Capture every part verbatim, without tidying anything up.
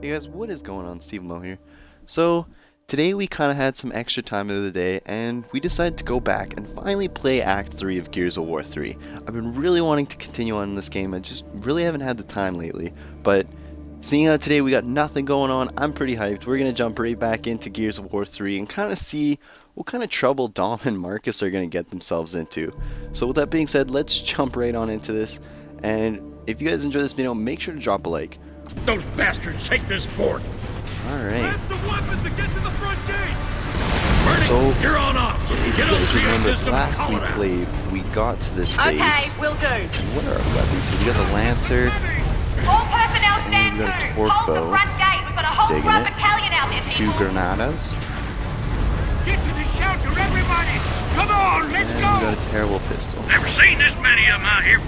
Hey guys, what is going on? Steve LeMoe here. So, today we kind of had some extra time of the day, and we decided to go back and finally play Act three of Gears of War three. I've been really wanting to continue on in this game, I just really haven't had the time lately, but seeing how today we got nothing going on, I'm pretty hyped. We're going to jump right back into Gears of War three and kind of see what kind of trouble Dom and Marcus are going to get themselves into. So with that being said, let's jump right on into this, and if you guys enjoy this video, make sure to drop a like. Those bastards take this board. All right. The weapons to get to the front gate. Bernie, so you're on up. If you guys remember last we played, we got to this base. Okay, we'll do. What are our weapons? We got the Lancer. All personnel stand. We got a torque bow. We've got a whole front battalion out there. Two granadas. Get to the shelter, everybody. Come on, let's go. We got a terrible pistol. Never seen this many of them out here.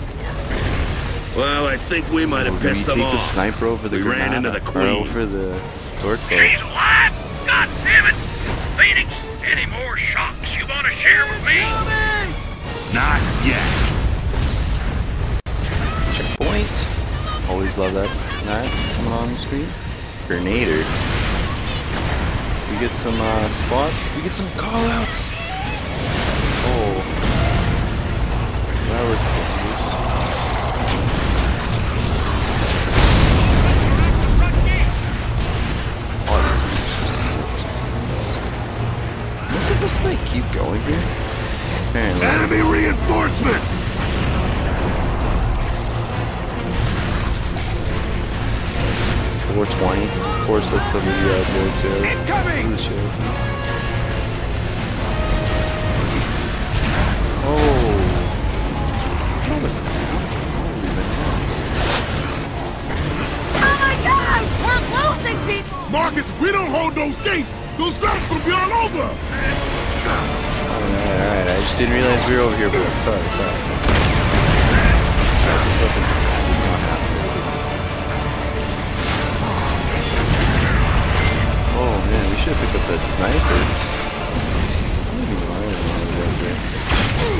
Well, I think we might have oh, pissed them off. We take the sniper over the we ran into the queen. Over the torque. She's alive! God damn it! Phoenix, any more shocks you want to share with me? Not yet. Checkpoint. Always love that knife coming on the screen. Grenader. We get some uh, spots. We get some callouts. Oh, that looks good. Am I supposed to like keep going here? Apparently. Enemy reinforcement! four twenty. Of course, that's something you have to do. Incoming! What are the chances? Oh. That was holy bananas. Oh my god! We're losing people! Marcus, we don't hold those gates! Those guys will be all over! Alright, alright, I just didn't realize we were over here, bro. Sorry, sorry. This weapon's it's not happening. Oh man, we should have picked up that sniper. I don't even mind if I'm over here.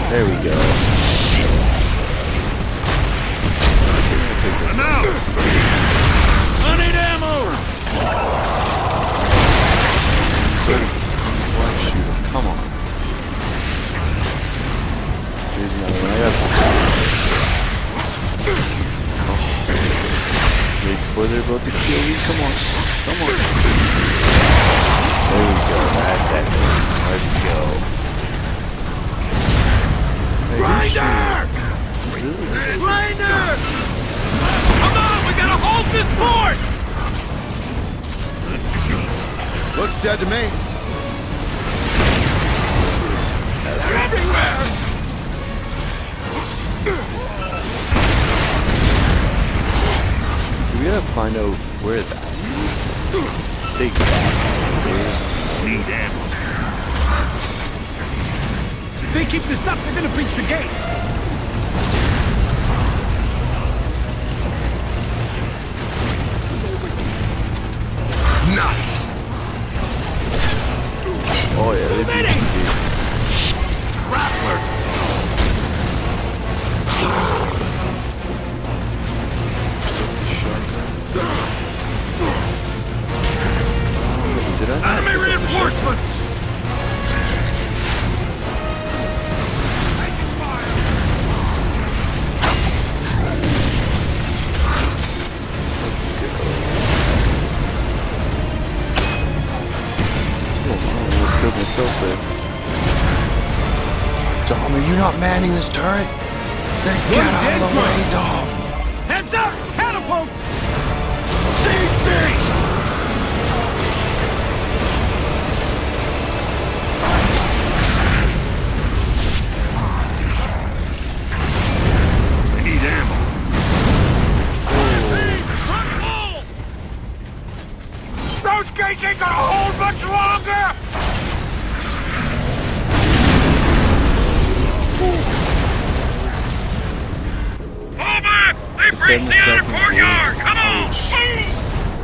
There we go. I'm out! I need ammo! Why shoot him? Come on. Here's another one. I got this one. Oh. Wait for they're about to kill me. Come on. Come on. There we go. That's it. Let's go. Grinder! Really? Grinder! Come on! We gotta hold this board! Looks dead to me. They're everywhere! We gotta find out where that's going. Take that. There's need ammo. If they keep this up, they're gonna breach the gates. Nice! Oh yeah, they beat you, dude. Rattlers! Enemy reinforcements! Taking fire! Let's go. Oh, wow. Killed myself there. Dom, are you not manning this turret? Then get out of the way, Dom! Heads up! Catapults! Save things! I need ammo. Oh. Those gates ain't gonna hold much longer! Defend the second courtyard. Come on!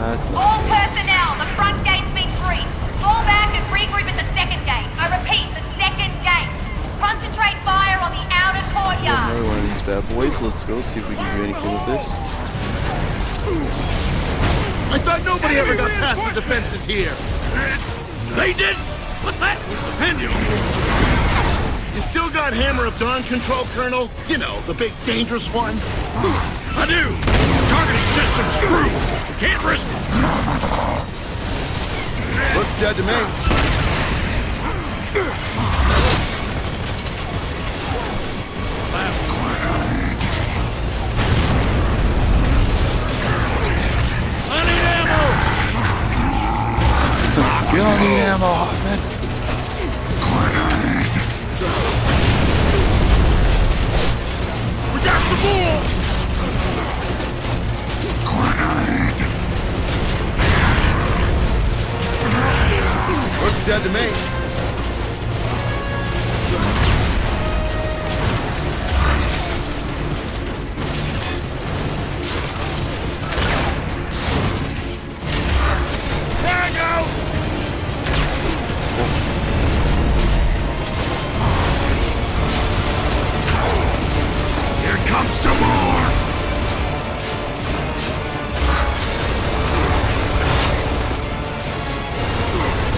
That's not all good. Personnel, the front gate's been breached. Fall back and regroup at the second gate. I repeat, the second gate. Concentrate fire on the outer courtyard. Another one of these bad boys. Let's go see if we can do anything with this. I thought nobody ever got past the defenses here. They did, but that was the Pendulum. You still got Hammer of Dawn control, Colonel? You know, the big dangerous one? I do. Targeting system screwed. You can't risk it. Looks dead to me. You don't need ammo, Hoffman. We got the ball! Looks dead to me. There you go! Come some more!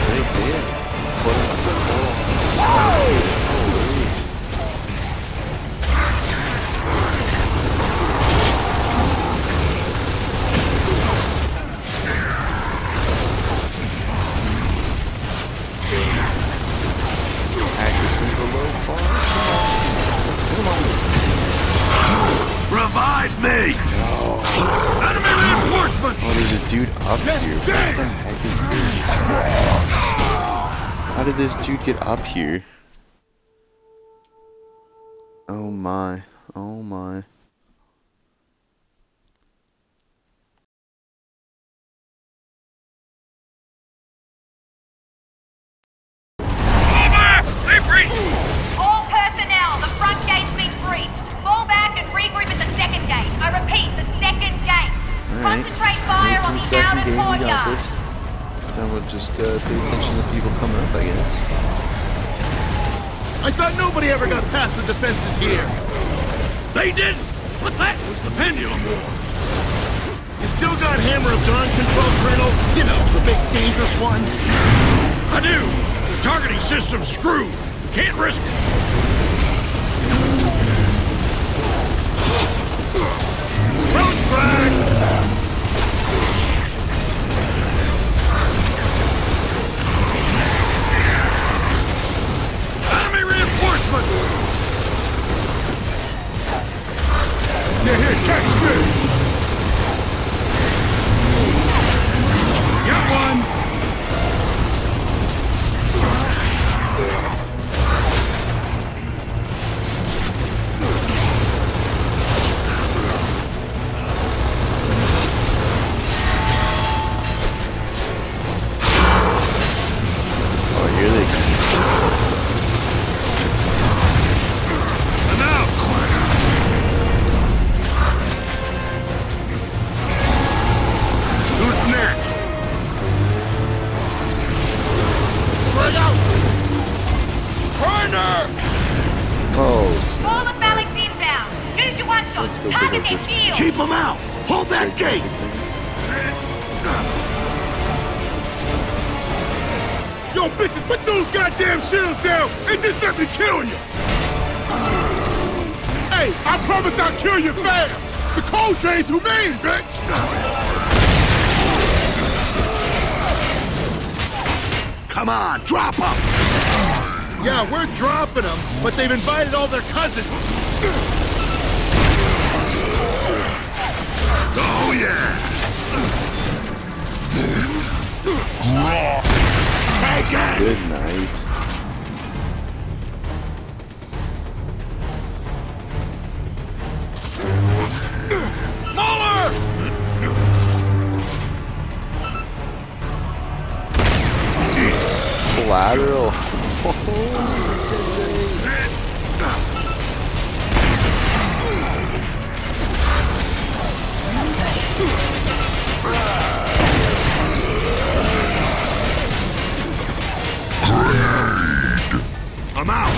They did. Put him up the hole. Accuracy below par. Come on. Revive me! No. Enemy reinforcement! Oh, there's a dude up yes, here. What the heck is this? How did this dude get up here? Oh my. Oh my. Second game, we got this. This time we'll just uh, pay attention to the people coming up, I guess. I thought nobody ever got past the defenses here. They did, but that was the Pendulum Wars. You still got Hammer of Dawn control, Colonel? You know, the big dangerous one? I do. The targeting system's screwed. Can't risk it. Road frag! Enforcement! They're here, catch me! Got one! Oh, here they come. Keep them out! Hold that gate! Yo, bitches, put those goddamn shields down and just let me kill you! Hey, I promise I'll kill you fast! The cold train's humane, bitch! Come on, drop them! Yeah, we're dropping them, but they've invited all their cousins! Oh, yeah! Take it! Good night. Muller! Collateral. I'm out.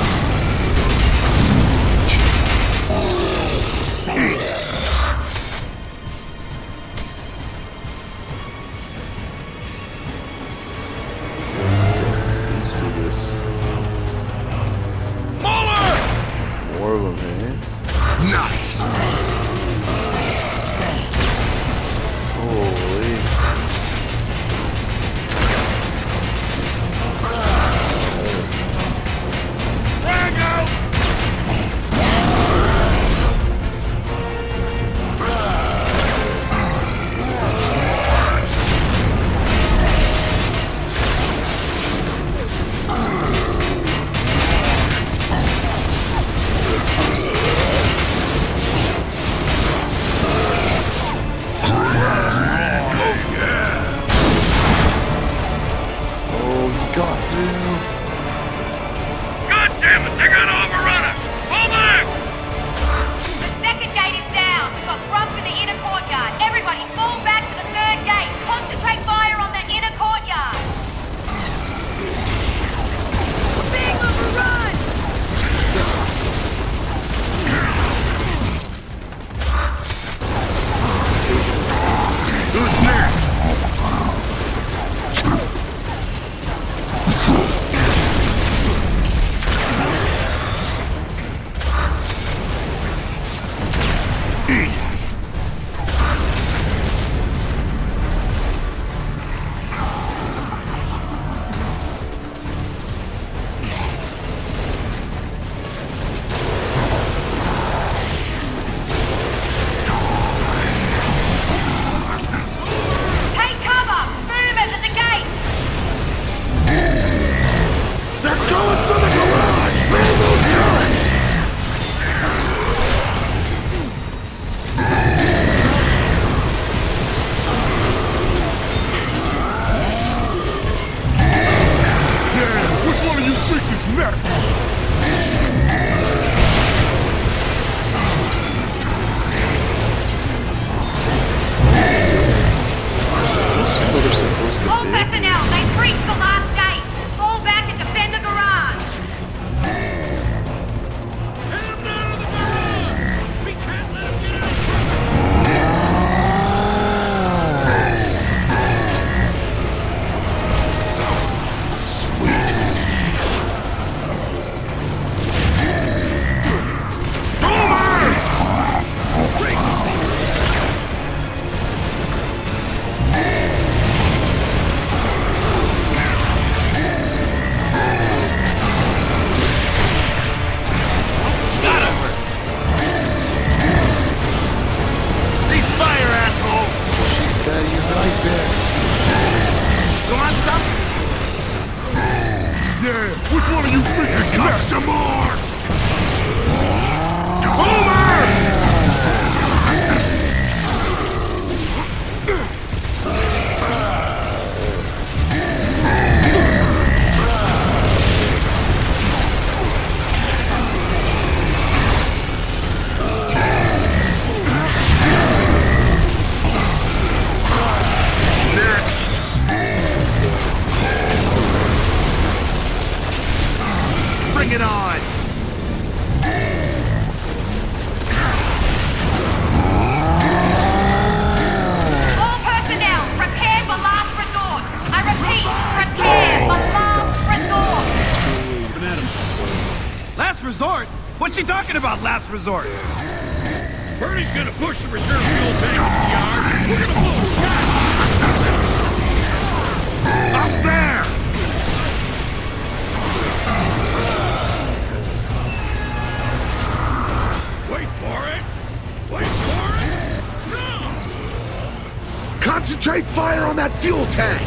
some more! Bring it on! All personnel, prepare for last resort! I repeat, prepare for last resort! Last resort? What's she talking about, last resort? Bernie's gonna push the reserve fuel tank in the yard. We're gonna blow the shot! Up there! Concentrate fire on that fuel tank!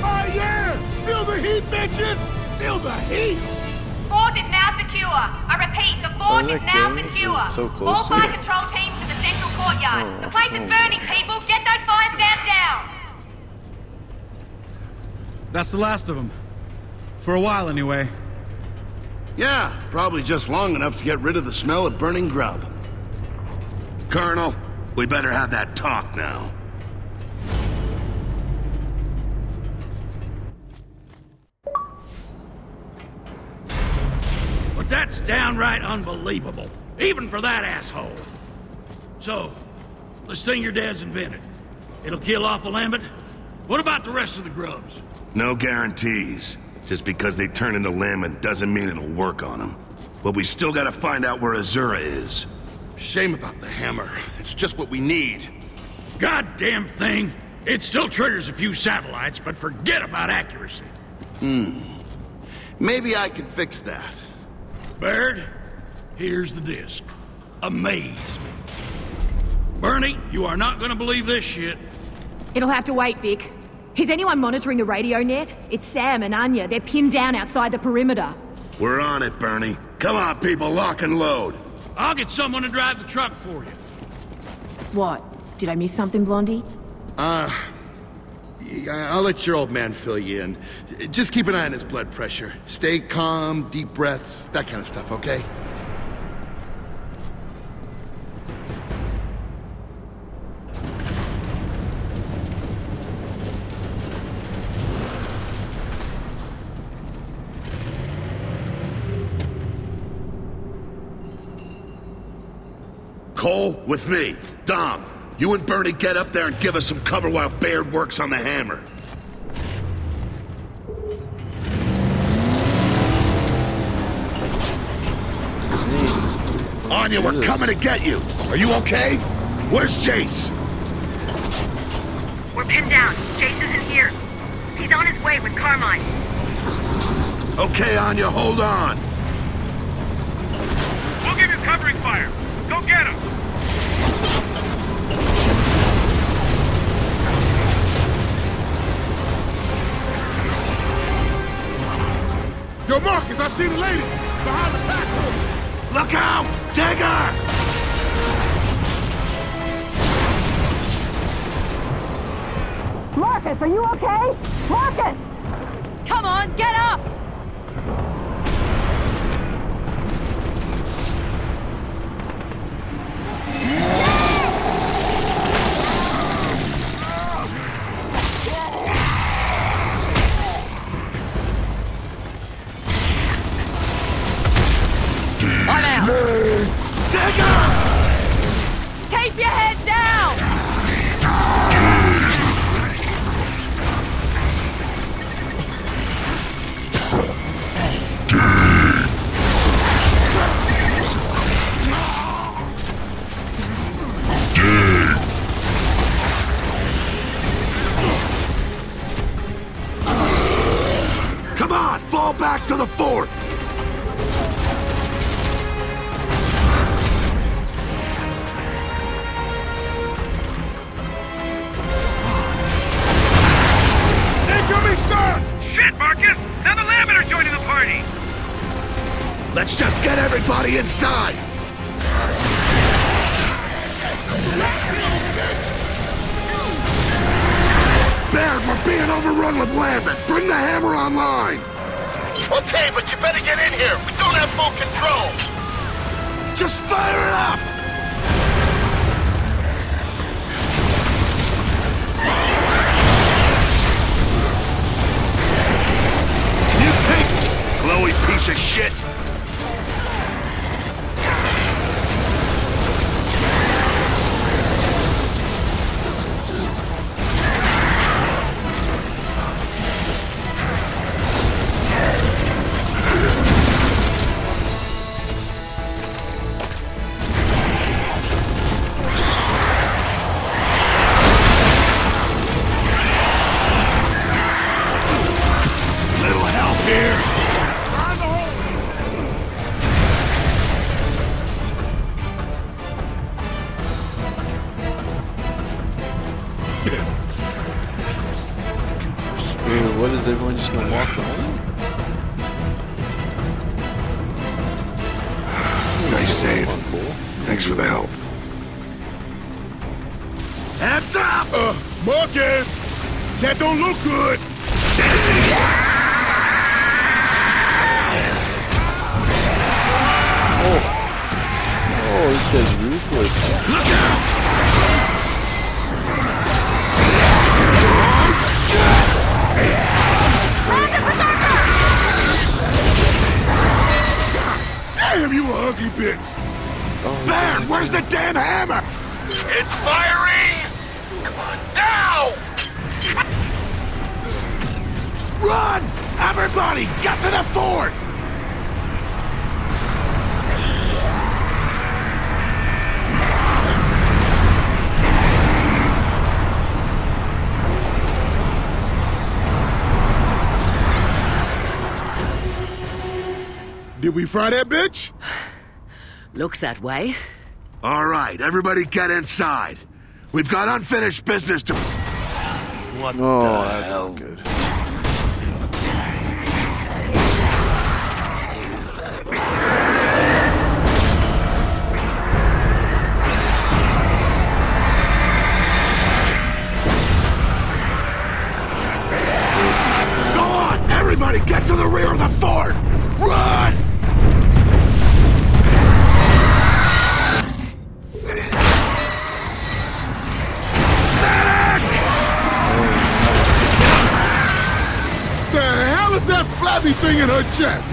Fire! Yeah. Feel the heat, bitches! Feel the heat! Fort is now secure. I repeat, the fort is now secure. So close. All fire control teams to the central courtyard. Oh, the place is burning, people! Get those fire stamps down! That's the last of them. For a while, anyway. Yeah, probably just long enough to get rid of the smell of burning grub. Colonel, we better have that talk now. But that's downright unbelievable, even for that asshole. So, this thing your dad's invented, it'll kill off the Lambent? What about the rest of the grubs? No guarantees. Just because they turn into Lambent doesn't mean it'll work on them. But we still gotta find out where Azura is. Shame about the hammer. It's just what we need. Goddamn thing! It still triggers a few satellites, but forget about accuracy. Hmm. Maybe I can fix that. Baird, here's the disc. Amaze me. Bernie, you are not gonna believe this shit. It'll have to wait, Vic. Is anyone monitoring the radio net? It's Sam and Anya. They're pinned down outside the perimeter. We're on it, Bernie. Come on, people, lock and load. I'll get someone to drive the truck for you. What? Did I miss something, Blondie? Uh... I'll let your old man fill you in. Just keep an eye on his blood pressure. Stay calm, deep breaths, that kind of stuff, okay? Cole, with me. Dom, you and Bernie get up there and give us some cover while Baird works on the hammer. Jeez, Anya, we're coming to get you. Are you okay? Where's Jace? We're pinned down. Jace isn't here. He's on his way with Carmine. Okay, Anya, hold on. We'll give you covering fire. Go get him! Yo, Marcus, I see the lady! Behind the back! Look out! Dagger! Marcus, are you okay? Marcus! Come on, get up! Let's just get everybody inside! Baird, we're being overrun with Lambent! Bring the hammer online! Okay, but you better get in here! We don't have full control! Just fire it up! You take it, Chloe piece of shit! Is everyone just gonna walk behind? Nice save. Thanks for the help. Heads up! Uh, Marcus! That don't look good! Oh. Oh, this guy's ruthless. Look out! Damn, you a ugly bitch! Oh, Baird, where's the damn hammer? It's firing! Come on, now! Run! Everybody, get to the fort! Did we fry that bitch? Looks that way. All right, everybody get inside. We've got unfinished business to... What oh, the hell? Oh, that's not good. Go on! Everybody get to the rear of the fort! Run! That flabby thing in her chest.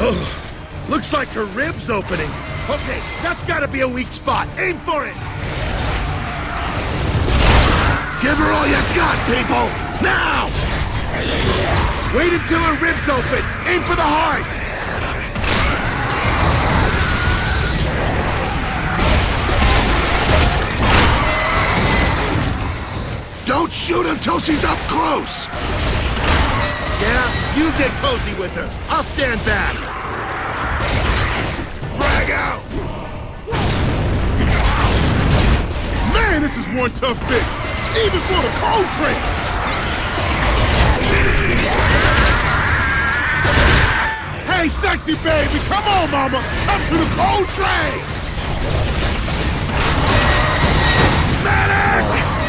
Oh, looks like her rib's opening. Okay, that's gotta be a weak spot. Aim for it. Give her all you got, people. Now. Wait until her rib's open. Aim for the heart. Don't shoot until she's up close! Yeah, you get cozy with her. I'll stand back. Frag out! Man, this is one tough bitch! Even for the cold train! Hey, sexy baby! Come on, mama! Come to the cold train! Medic! Oh.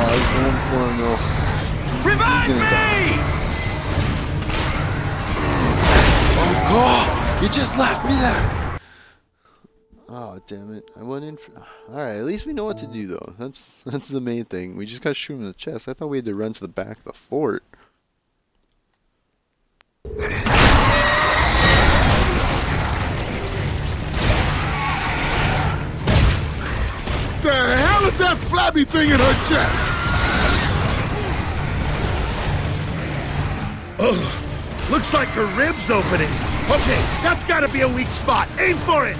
Oh, I was going for him though. Revive me! Oh god! You just left me there! Oh damn it. I went in for... Alright, at least we know what to do though. That's that's the main thing. We just gotta shoot him in the chest. I thought we had to run to the back of the fort. The hell is that flabby thing in her chest? Ugh, looks like her rib's opening. Okay, that's gotta be a weak spot. Aim for it!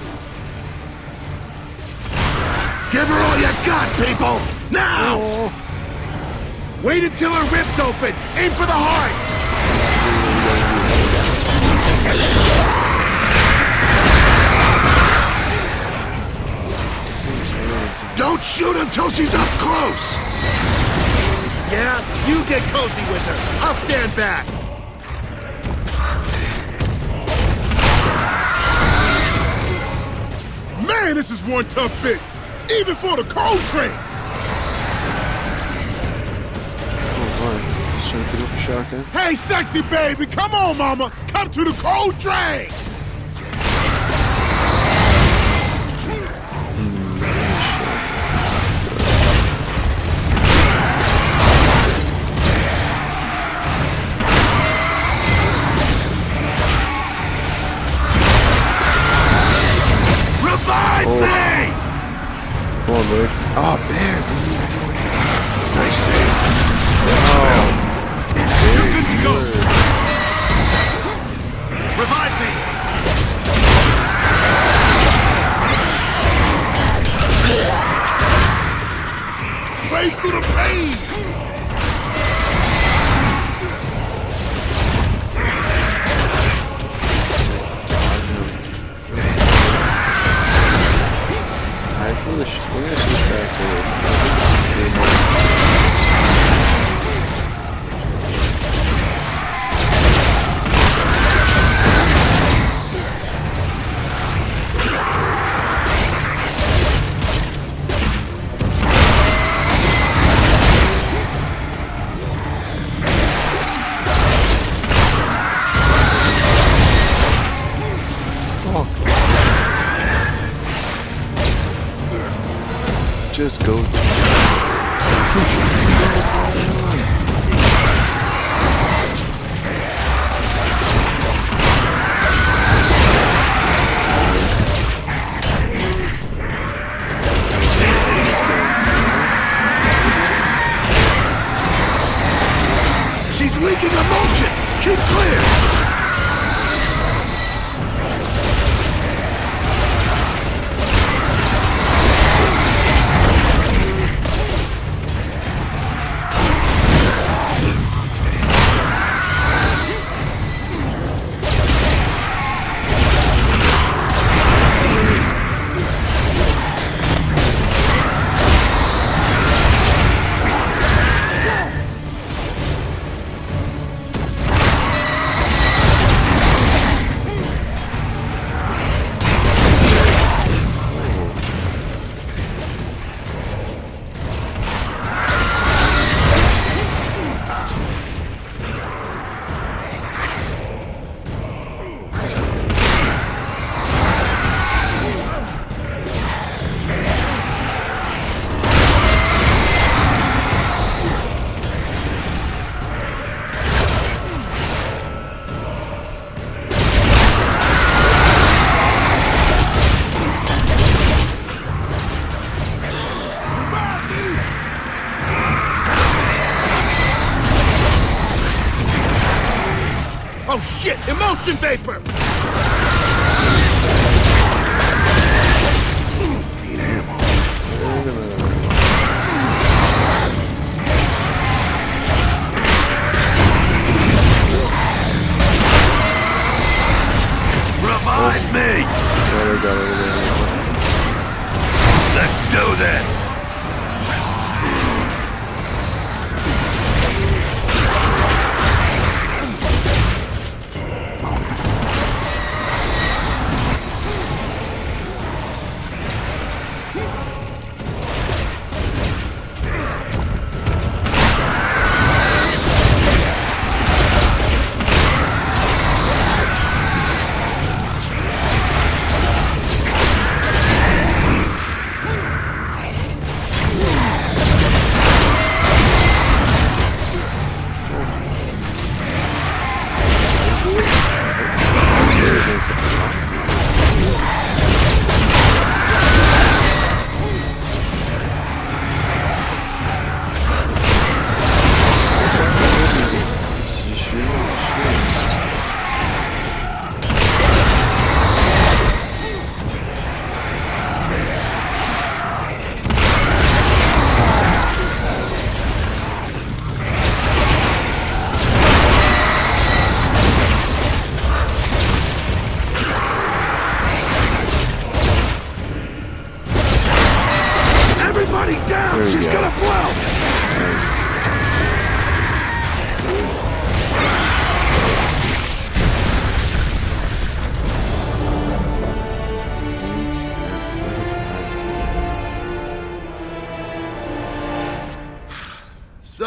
Give her all you got, people! Now! Oh. Wait until her rib's open. Aim for the heart! Don't shoot until she's up close! Yeah? You get cozy with her. I'll stand back. Man, this is one tough bitch. Even for the cold train. Oh, boy. Shake it up, shotgun. Hey, sexy baby. Come on, mama. Come to the cold train. Oh, Baird, what are you doing this? Nice save. Oh, you're good to go. Revive me. Play through the pain. Just dodge him. I feel the shit. We're gonna switch back to this. Just go. She's leaking emotion. Keep clear. Emotion vapor! Revive me! Let's do this! Down! She's gonna blow! Nice.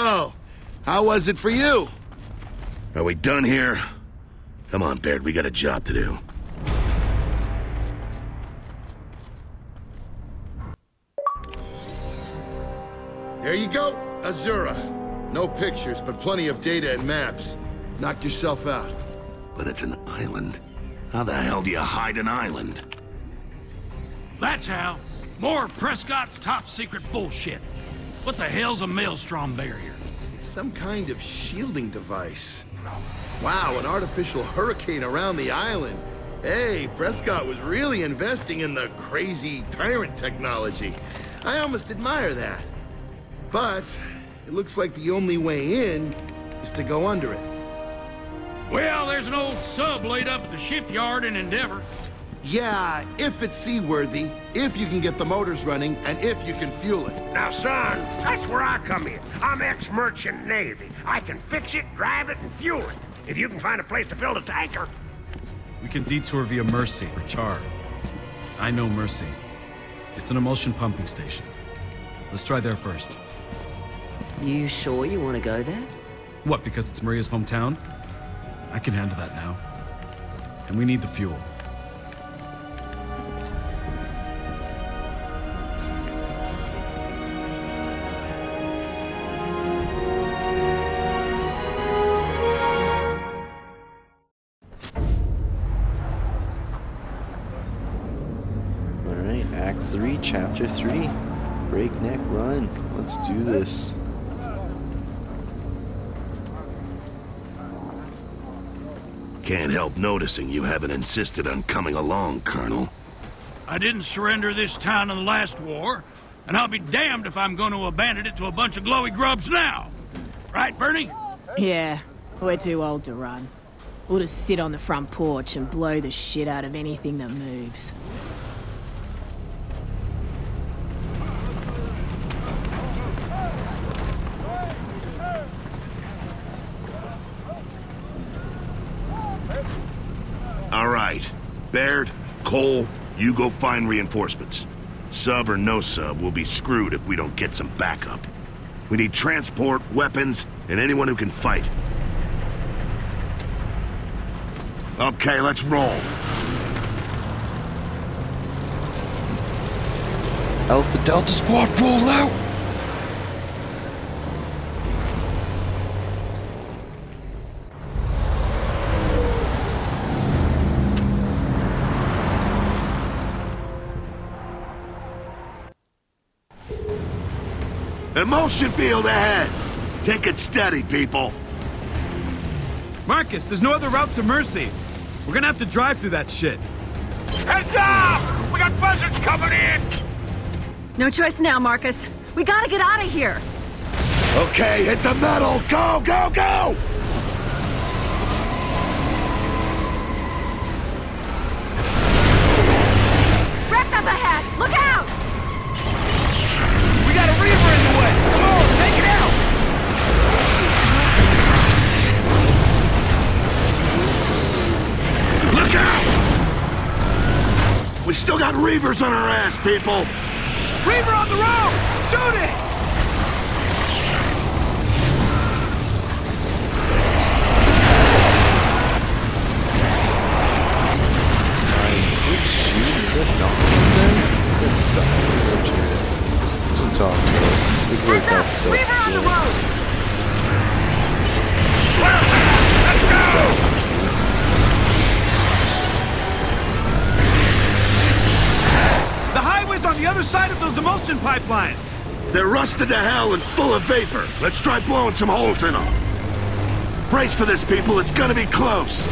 So, how was it for you? Are we done here? Come on, Baird, we got a job to do. There you go, Azura. No pictures, but plenty of data and maps. Knock yourself out. But it's an island. How the hell do you hide an island? That's how. More of Prescott's top-secret bullshit. What the hell's a Maelstrom barrier? It's some kind of shielding device. Wow, an artificial hurricane around the island. Hey, Prescott was really investing in the crazy tyrant technology. I almost admire that. But it looks like the only way in is to go under it. Well, there's an old sub laid up at the shipyard in Endeavor. Yeah, if it's seaworthy, if you can get the motors running, and if you can fuel it. Now, son, that's where I come in. I'm ex-merchant Navy. I can fix it, drive it, and fuel it. If you can find a place to fill the tanker. We can detour via Mercy or Char. I know Mercy. It's an emulsion pumping station. Let's try there first. You sure you want to go there? What, because it's Maria's hometown? I can handle that now. And we need the fuel. Alright, Act three, Chapter three. Breakneck Run. Let's do this. Can't help noticing you haven't insisted on coming along, Colonel. I didn't surrender this town in the last war, and I'll be damned if I'm going to abandon it to a bunch of glowy grubs now. Right, Bernie? Yeah, we're too old to run. We'll just sit on the front porch and blow the shit out of anything that moves. Baird, Cole, you go find reinforcements. Sub or no sub, we'll be screwed if we don't get some backup. We need transport, weapons, and anyone who can fight. Okay, let's roll. Alpha Delta Squad, roll out! Emulsion field ahead! Take it steady, people! Marcus, there's no other route to Mercy. We're gonna have to drive through that shit. Heads up! We got buzzards coming in! No choice now, Marcus. We gotta get out of here! Okay, hit the metal! Go, go, go! Wrecked up ahead! Look out! We got a Reaver in the way! Come on, take it out! Look out! We still got Reavers on our ass, people! Reaver on the road! Shoot it! Nice, good shoot. Is that Dom? That's Dom. That's Dom. Talk about. Up, Reaver on the road! Let's go! The highway's on the other side of those emulsion pipelines! They're rusted to hell and full of vapor. Let's try blowing some holes in them. Brace for this, people. It's gonna be close.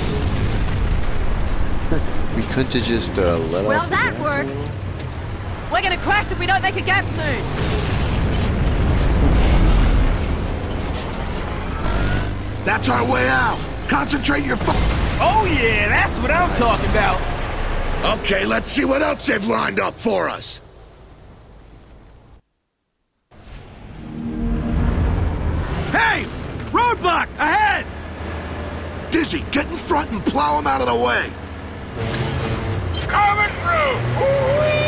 We could to just uh, let well, off the gas. Well, that worked. Somewhere. We're gonna crash if we don't make a gap soon! That's our way out! Concentrate your fu- Oh yeah, that's what I'm nice. talking about! Okay, let's see what else they've lined up for us! Hey! Roadblock! Ahead! Dizzy, get in front and plow him out of the way! Coming through! Ooh-wee!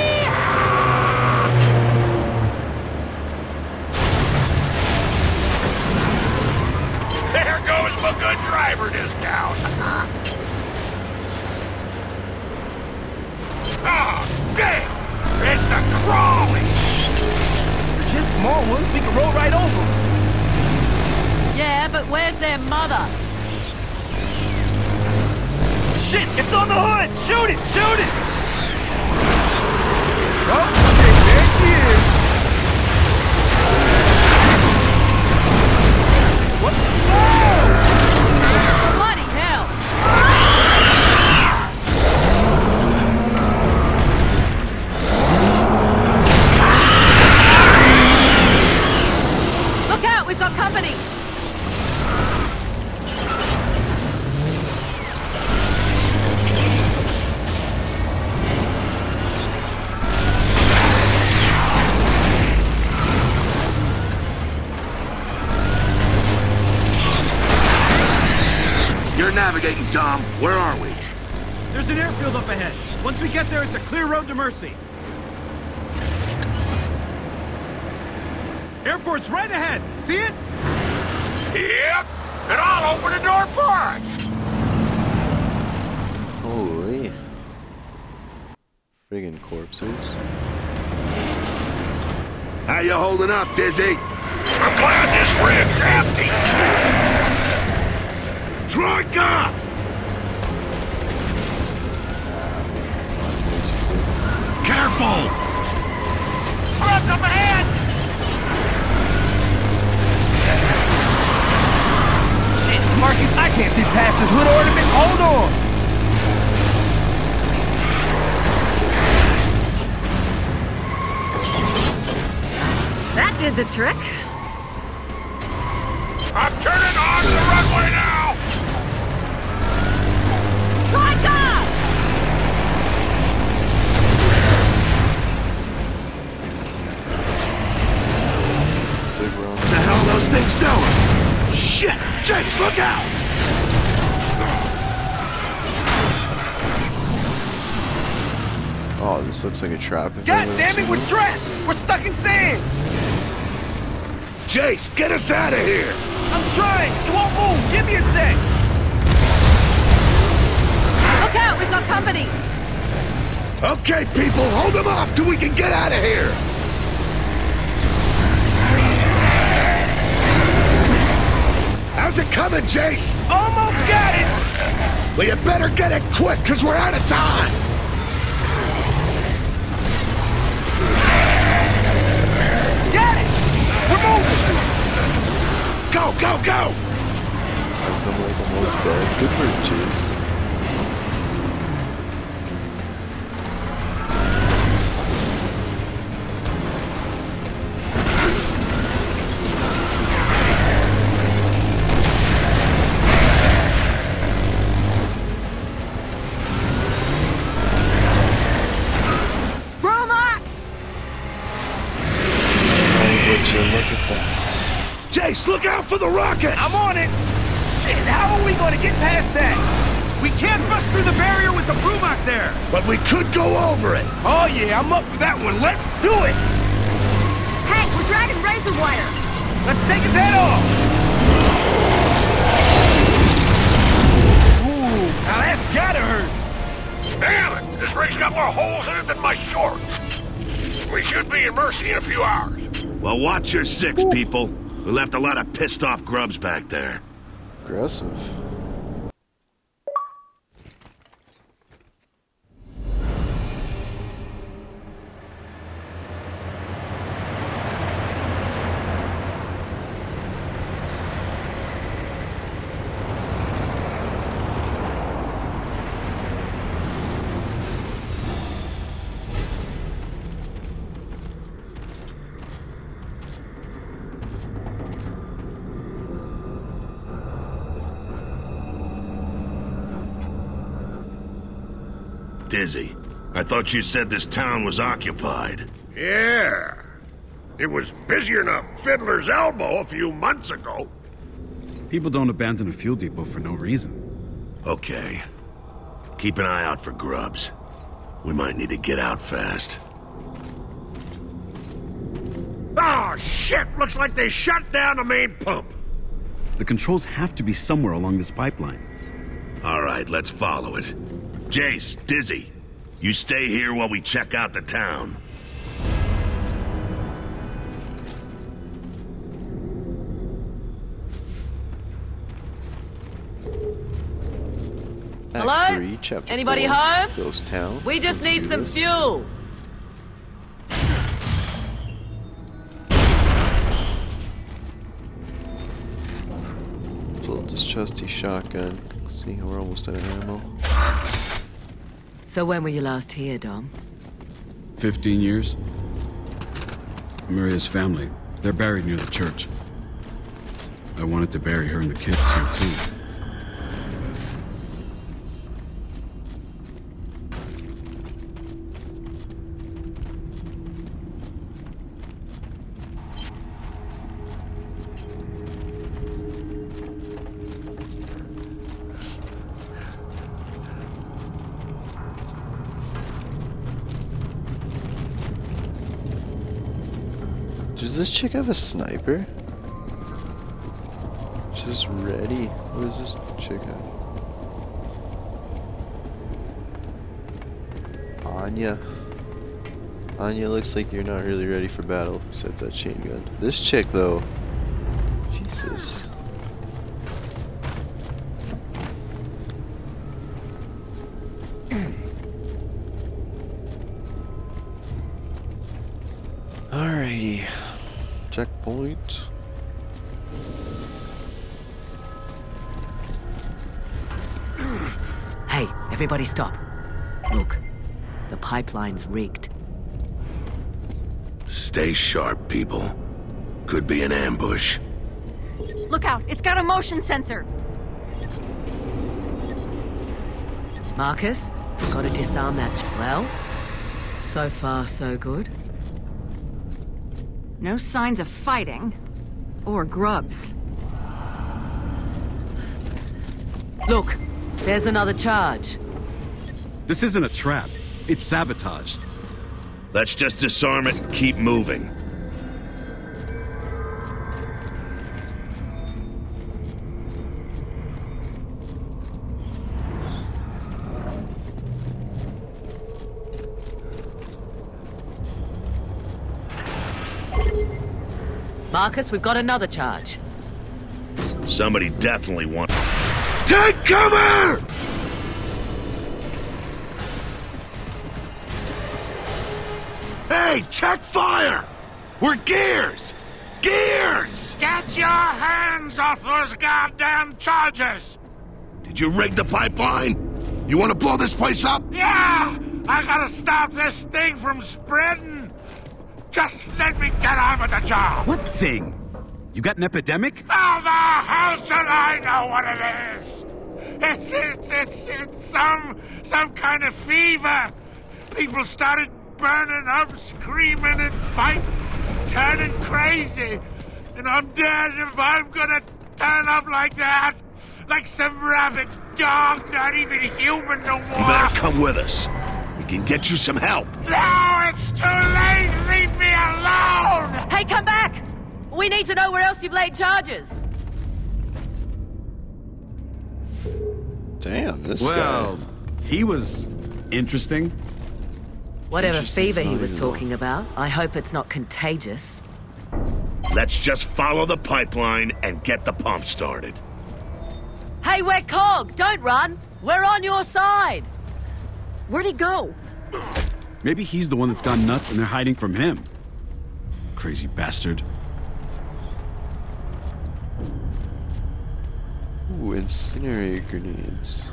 small ones, we can roll right over. Yeah, but where's their mother? Shit, it's on the hood! Shoot it! Shoot it! Oh, okay, there she is! What the hell? Bloody hell! Look out, we've got company! Navigating, Dom. Where are we? There's an airfield up ahead. Once we get there, it's a clear road to Mercy. Airport's right ahead. See it? Yep. And I'll open the door first. Holy. Friggin' corpses. How you holding up, Dizzy? I'm glad this rig's empty. Troika! Careful! Runs up ahead! Shit, Marcus, I can't see past this hood ornament. Hold on! That did the trick. I'm turning on the runway now! What the hell are those things doing? Shit! Jace, look out! Oh, this looks like a trap. God damn it, we're trapped! We're stuck in sand! Jace, get us out of here! I'm trying! It won't move! Give me a sec! Look out! We've got company! Okay, people, hold them off till we can get out of here! How's it coming, Jace? Almost got it! Well, you better get it quick, because we're out of time! Got it! We're moving! Go, go, go! That's I'm like almost dead. Good for you, Jace. Look out for the rockets! I'm on it! Shit, how are we going to get past that? We can't bust through the barrier with the Brumac there! But we could go over it! Oh yeah, I'm up for that one! Let's do it! Hey, we're dragging razor wire! Let's take his head off! Ooh, now that's gotta hurt! Damn it! This rig's got more holes in it than my shorts! We should be in Mercy in a few hours. Well, watch your six, Ooh. people. We left a lot of pissed-off grubs back there. Aggressive. Dizzy, I thought you said this town was occupied. Yeah. It was busier than a fiddler's elbow a few months ago. People don't abandon a fuel depot for no reason. Okay. Keep an eye out for grubs. We might need to get out fast. Oh, shit! Looks like they shut down the main pump. The controls have to be somewhere along this pipeline. All right, let's follow it. Jace, Dizzy, you stay here while we check out the town. Act Hello? three, Chapter Anybody four, home? Ghost Town. We just Let's need some this. fuel. Pull up this trusty shotgun. See, we're almost out of ammo. So when were you last here, Dom? Fifteen years. Maria's family. They're buried near the church. I wanted to bury her and the kids here, too. Does this chick have a sniper? She's ready. What does this chick have? Anya. Anya, looks like you're not really ready for battle, besides that chain gun. This chick, though. Jesus. Alrighty. Checkpoint. Hey, everybody stop. Look, the pipeline's rigged. Stay sharp, people. Could be an ambush. Look out, it's got a motion sensor. Marcus, gotta disarm that. Well, so far so good. No signs of fighting, or grubs. Look, there's another charge. This isn't a trap, it's sabotage. Let's just disarm it and keep moving. Marcus, we've got another charge. Somebody definitely wants. Take cover! Hey, check fire! We're Gears! Gears! Get your hands off those goddamn charges! Did you rig the pipeline? You want to blow this place up? Yeah! I gotta stop this thing from spreading! Just let me get on with the job! What thing? You got an epidemic? How the hell should I know what it is? It's, it's, it's, it's some, some kind of fever. People started burning up, screaming and fighting, turning crazy. And I'm dead if I'm gonna turn up like that. Like some rabid dog, not even human no more. You better come with us. Can get you some help. No, it's too late. Leave me alone. Hey, come back. We need to know where else you've laid charges. Damn, this well, guy. Well, he was interesting. Whatever interesting fever he was talking about, I hope it's not contagious. Let's just follow the pipeline and get the pump started. Hey, we're Cog. Don't run. We're on your side. Where'd he go? Maybe he's the one that's gone nuts and they're hiding from him. Crazy bastard. Ooh, incendiary grenades.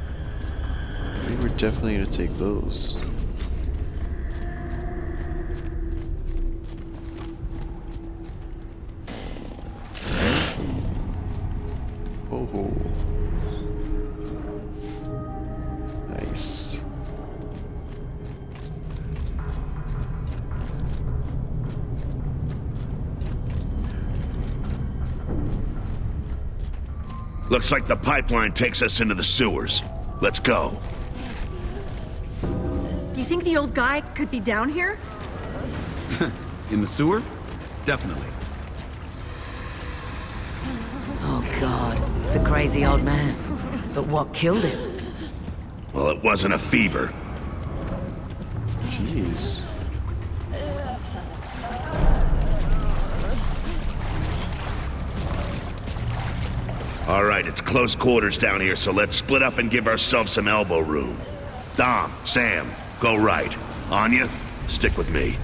I think we're definitely gonna take those. Oh. Nice. Looks like the pipeline takes us into the sewers. Let's go. Do you think the old guy could be down here? In the sewer? Definitely. Oh, God. It's a crazy old man. But what killed him? Well, it wasn't a fever. Jeez. All right, it's close quarters down here, so let's split up and give ourselves some elbow room. Dom, Sam, go right. Anya, stick with me.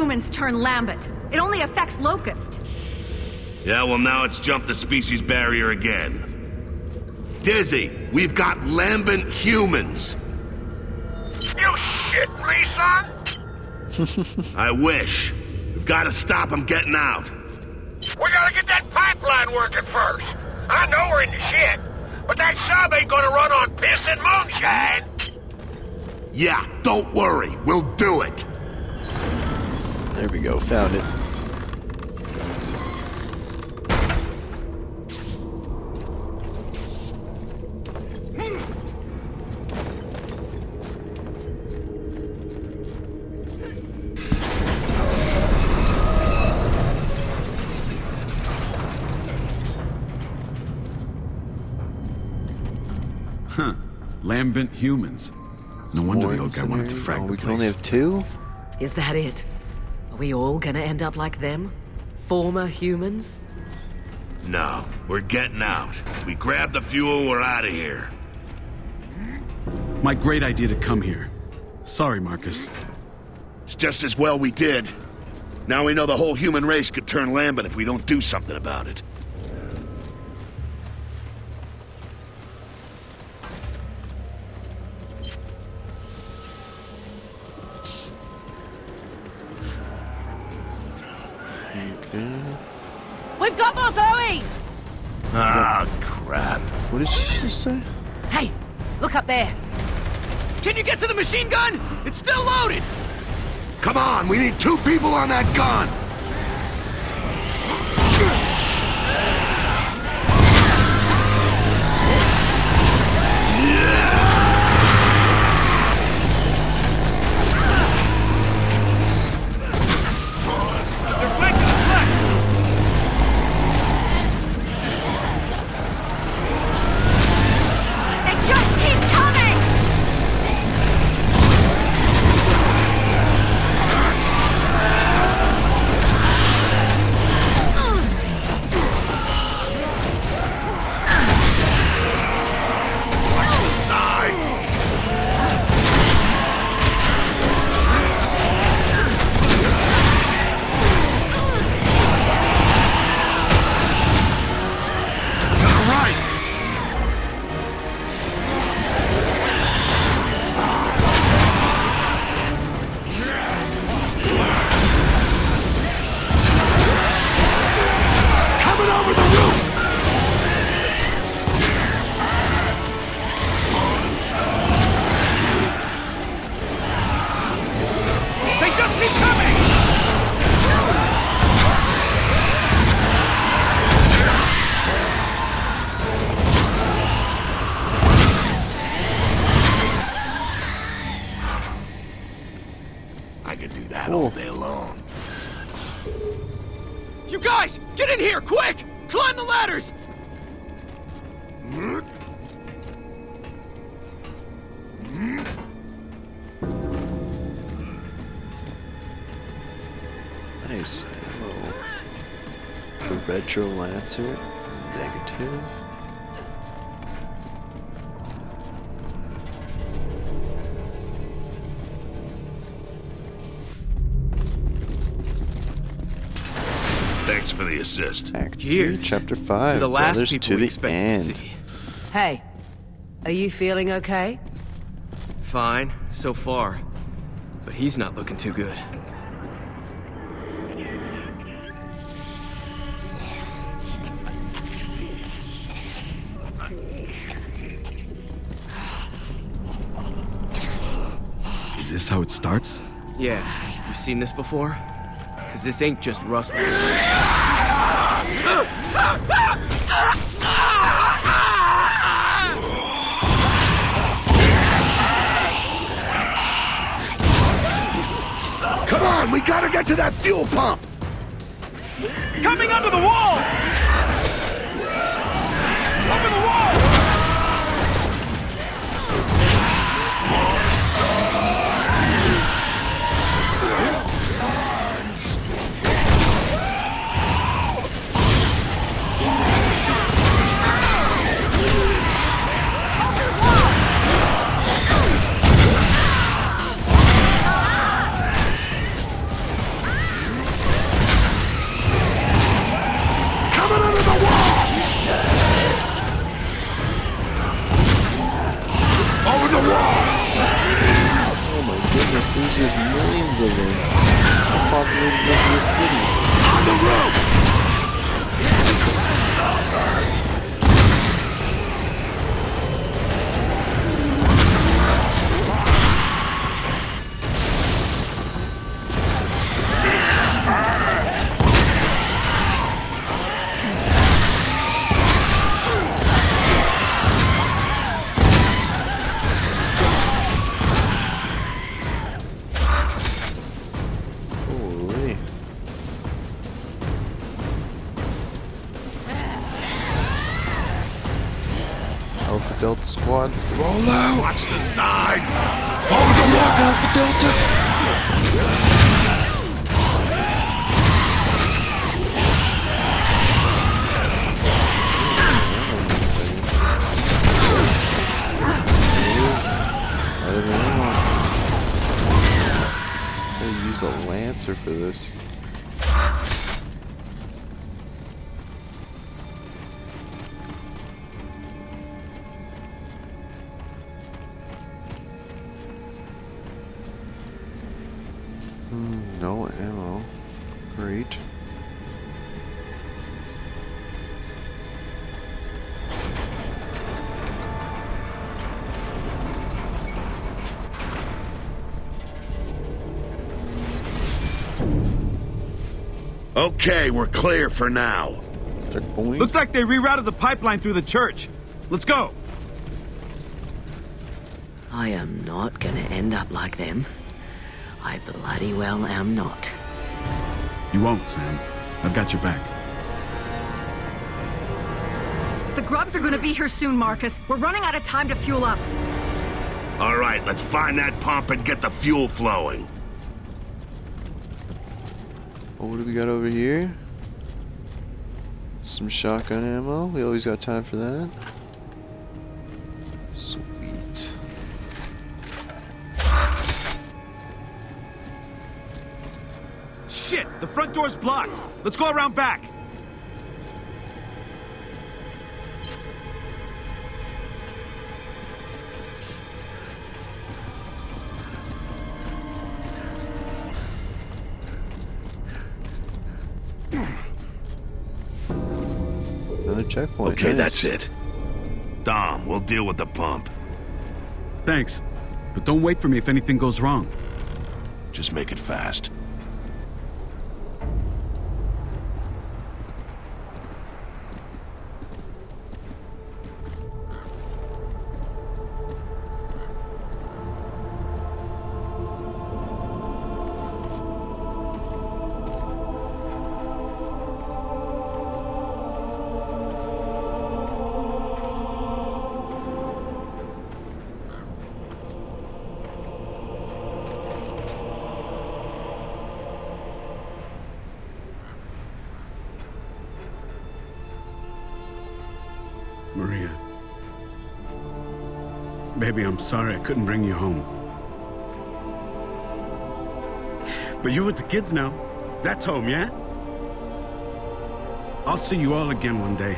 Humans turn Lambent. It only affects Locust. Yeah, well now it's jumped the species barrier again. Dizzy, we've got Lambent humans. You shit me, son? I wish. We've got to stop them getting out. We gotta get that pipeline working first. I know we're in the shit, but that sub ain't gonna run on piss and moonshine. Yeah, don't worry. We'll do it. There we go, found it. Huh. Lambent humans. No wonder the old guy wanted to frag the place. We can only have two? Is that it? We all gonna end up like them? Former humans? No, we're getting out. We grab the fuel, we're out of here. My great idea to come here. Sorry, Marcus. It's just as well we did. Now we know the whole human race could turn Lambent if we don't do something about it. We've got more Bowies! Ah, oh, crap. What did she just say? Hey, look up there. Can you get to the machine gun? It's still loaded! Come on, we need two people on that gun! all day long. You guys, get in here, quick! Climb the ladders! Nice. Hello. The Retro Lancer. Negative. Thanks for the assist. Act three, chapter five. The last Brothers people to the we end. To see. Hey, are you feeling okay? Fine, so far. But he's not looking too good. Is this how it starts? Yeah, you've seen this before? Because this ain't just rustling. Come on, we gotta get to that fuel pump! Coming under the wall! Over the wall! There's just millions of them. How populated is this city? On the road! Delta Squad, roll out! Watch the side! Over the wall, Alpha Delta! I don't know. I'm gonna use a Lancer for this. Okay, we're clear for now. Looks like they rerouted the pipeline through the church. Let's go. I am not gonna end up like them. I bloody well am not. You won't, Sam. I've got your back. The grubs are gonna be here soon, Marcus. We're running out of time to fuel up. All right, let's find that pump and get the fuel flowing. What do we got over here? Some shotgun ammo. We always got time for that. Sweet. Shit! The front door's blocked. Let's go around back. Checkpoint. Okay, nice. That's it. Dom, we'll deal with the pump. Thanks, but don't wait for me if anything goes wrong. Just make it fast. Baby, I'm sorry I couldn't bring you home. But you're with the kids now. That's home, yeah? I'll see you all again one day.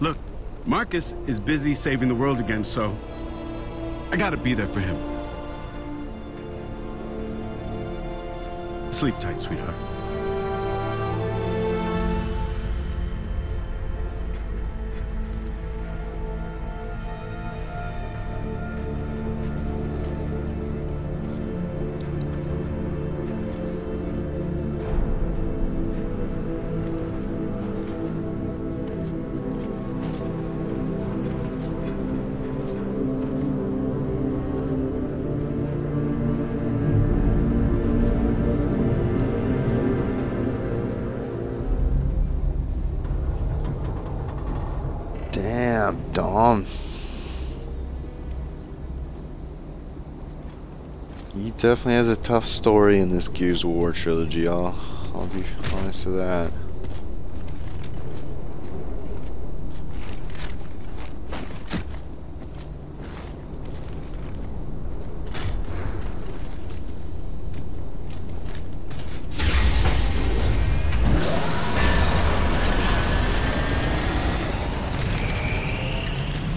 Look, Marcus is busy saving the world again, so I gotta be there for him. Sleep tight, sweetheart. Definitely has a tough story in this Gears of War trilogy, I'll, I'll be honest with that.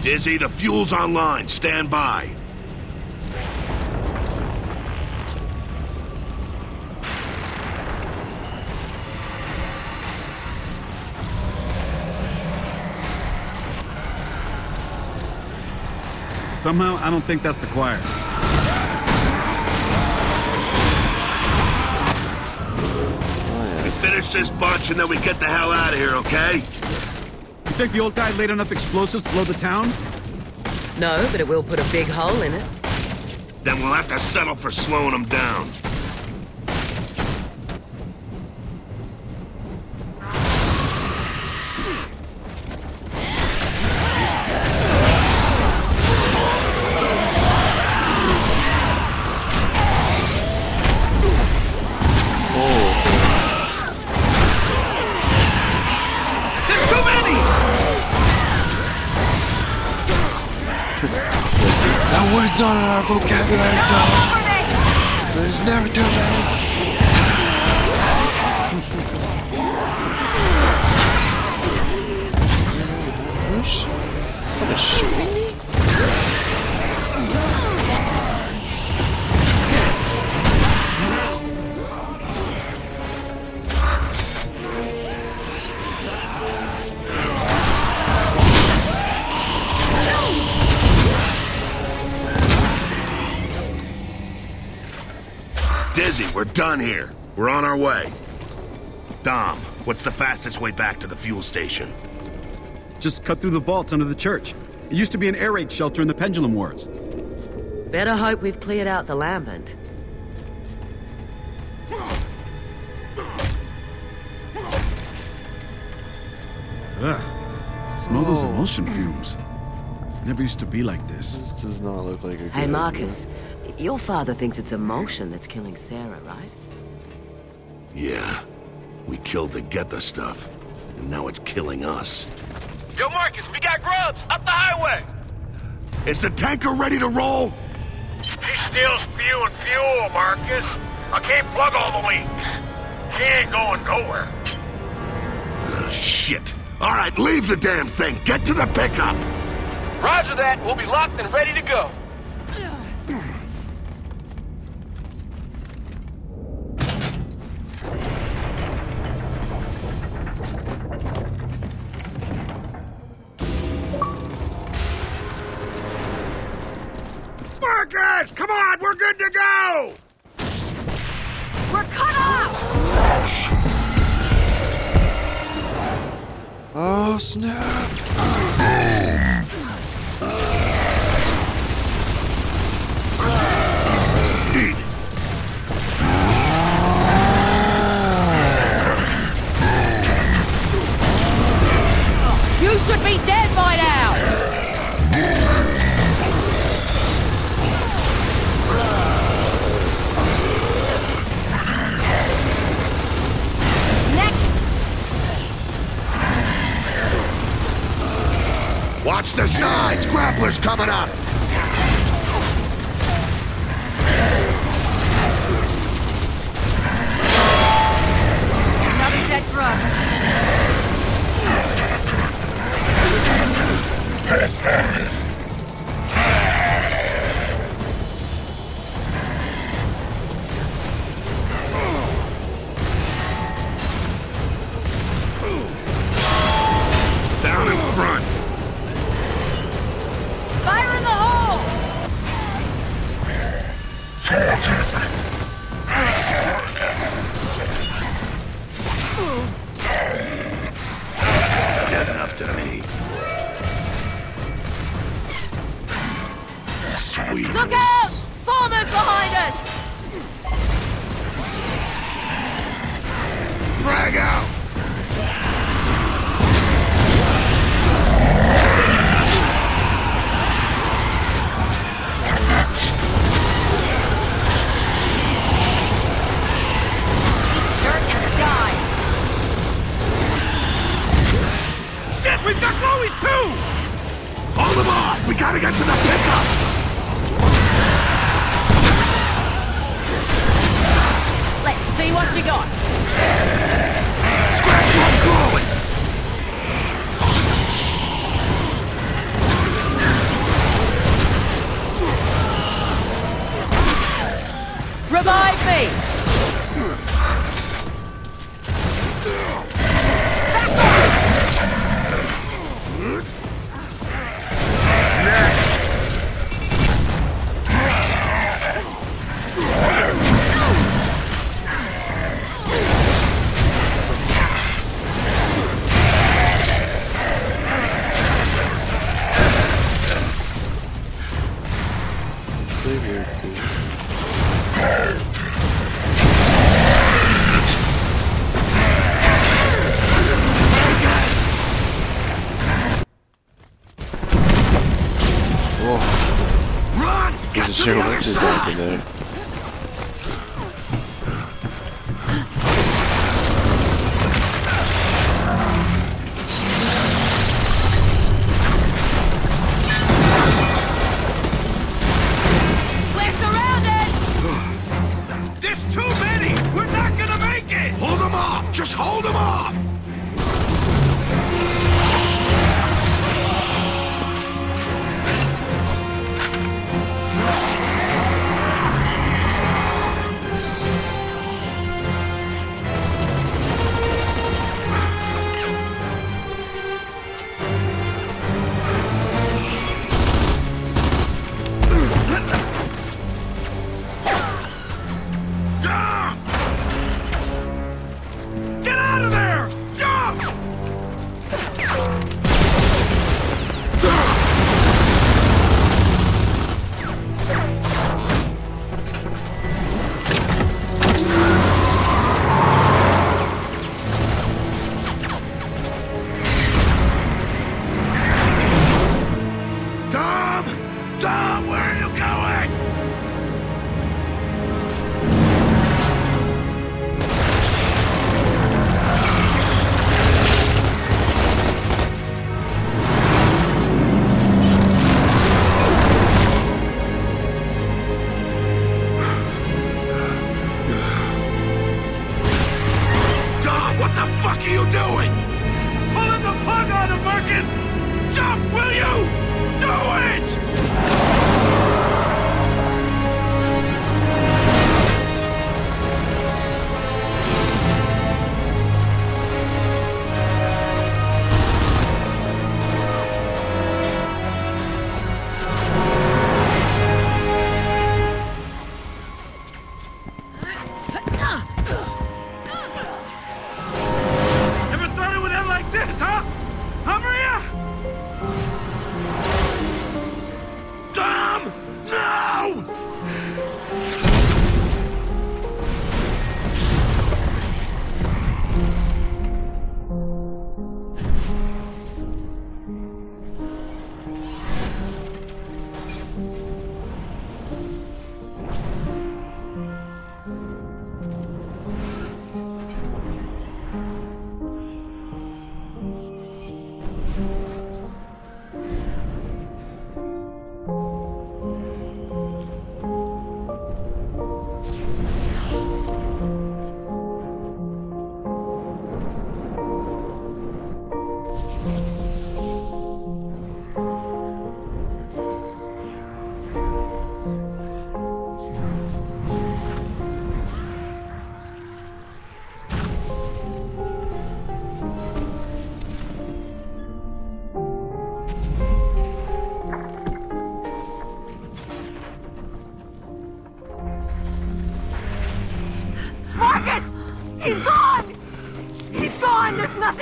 Dizzy, the fuel's online. Stand by. Somehow, I don't think that's the choir. We finish this bunch and then we get the hell out of here, okay? You think the old guy laid enough explosives to blow the town? No, but it will put a big hole in it. Then we'll have to settle for slowing them down. It's not in our vocabulary, Dom. There's never too many. Push. Someone's shooting me? Dizzy, we're done here. We're on our way. Dom, what's the fastest way back to the fuel station? Just cut through the vaults under the church. It used to be an air raid shelter in the Pendulum Wars. Better hope we've cleared out the Lambent. Ugh. Smell those emulsion fumes. It never used to be like this. This does not look like a good Hey, Marcus. Idea. Your father thinks it's emotion that's killing Sarah, right? Yeah. We killed to get the stuff, and now it's killing us. Yo, Marcus, we got grubs! Up the highway! Is the tanker ready to roll? She still spewing fuel, Marcus. I can't plug all the leaks. She ain't going nowhere. Oh, shit. All right, leave the damn thing. Get to the pickup. Roger that. We'll be locked and ready to go. Come on, we're good to go! We're cut off! Oh, snap! Eat. You should be dead by now! Next! Watch the sides! Grappler's coming up! Another dead grub. Down in front. Fire in the hole! Dead enough to me. Sweet. Look out! Farmers behind us! Drag out! Shit, we've got Chloe's too! Hold them on! We gotta get to the pickup! Let's see what you got! Scratch one Chloe! Revive me! Next! Sure, what just happened there? We're surrounded! There's too many! We're not gonna make it! Hold them off! Just hold them off!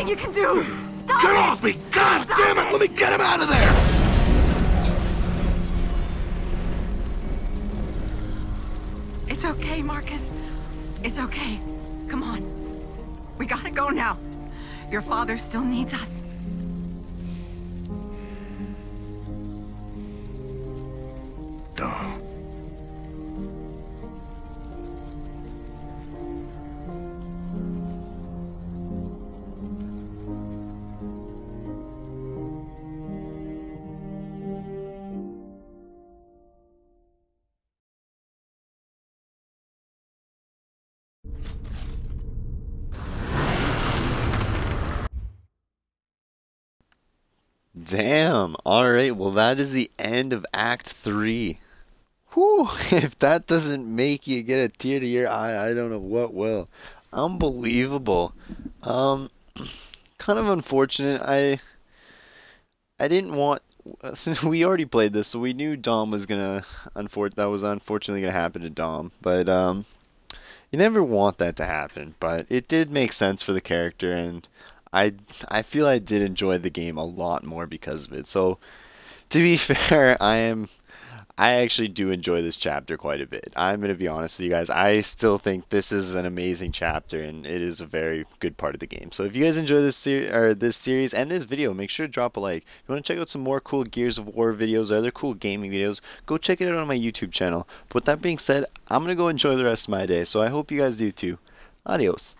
nothing you can do! Stop Get it. off me! God Stop damn it. it! Let me get him out of there! It's okay, Marcus. It's okay. Come on. We gotta go now. Your father still needs us. Dom. Damn. Alright, well that is the end of Act three. Whew, if that doesn't make you get a tear to your eye, I don't know what will. Unbelievable. Um, kind of unfortunate. I I didn't want... Since we already played this, so we knew Dom was gonna... That was unfortunately gonna happen to Dom, but um, you never want that to happen, but it did make sense for the character, and I, I feel I did enjoy the game a lot more because of it. So, to be fair, I am, I actually do enjoy this chapter quite a bit. I'm going to be honest with you guys. I still think this is an amazing chapter, and it is a very good part of the game. So, if you guys enjoy this ser or this series and this video, make sure to drop a like. If you want to check out some more cool Gears of War videos or other cool gaming videos, go check it out on my YouTube channel. But with that being said, I'm going to go enjoy the rest of my day. So, I hope you guys do too. Adios.